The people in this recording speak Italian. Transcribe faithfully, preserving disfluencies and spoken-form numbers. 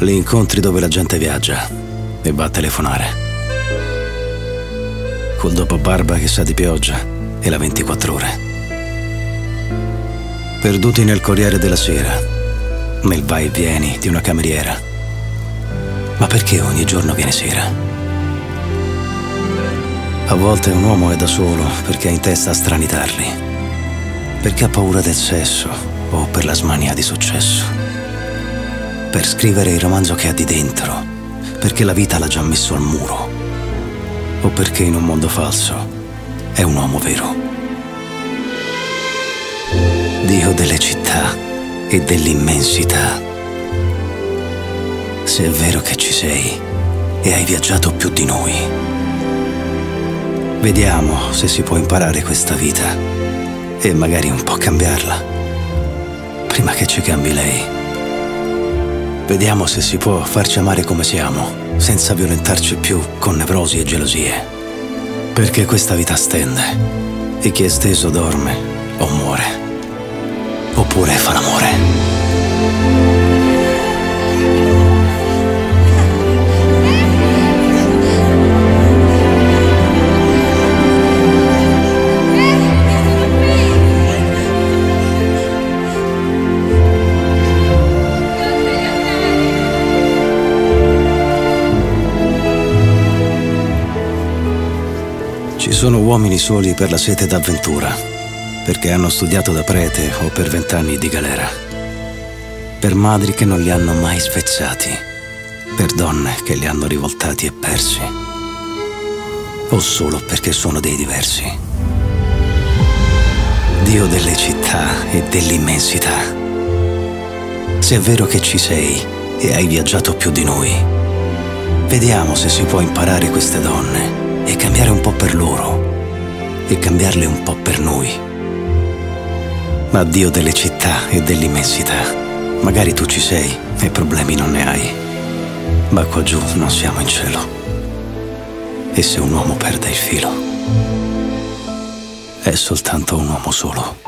Li incontri dove la gente viaggia e va a telefonare. Col dopobarba che sa di pioggia e la ventiquattro ore. Perduti nel Corriere della Sera, nel vai e vieni di una cameriera. Ma perché ogni giorno viene sera? A volte un uomo è da solo perché ha in testa strani tarli, perché ha paura del sesso o per la smania di successo, per scrivere il romanzo che ha di dentro, perché la vita l'ha già messo al muro, o perché in un mondo falso è un uomo vero. Dio delle città e dell'immensità, se è vero che ci sei e hai viaggiato più di noi, vediamo se si può imparare questa vita e magari un po' cambiarla, prima che ci cambi lei. Vediamo se si può farci amare come siamo, senza violentarci più con nevrosi e gelosie, perché questa vita stende e chi è steso dorme o muore. Oppure fa l'amore. Ci sono uomini soli per la sete d'avventura, perché hanno studiato da prete o per vent'anni di galera, per madri che non li hanno mai sfezzati, per donne che li hanno rivoltati e persi, o solo perché sono dei diversi. Dio delle città e dell'immensità, se è vero che ci sei e hai viaggiato più di noi, vediamo se si può imparare queste donne e cambiare un po' per loro e cambiarle un po' per noi. Ma Dio delle città e dell'immensità, magari tu ci sei e problemi non ne hai, ma qua giù non siamo in cielo. E se un uomo perde il filo, è soltanto un uomo solo.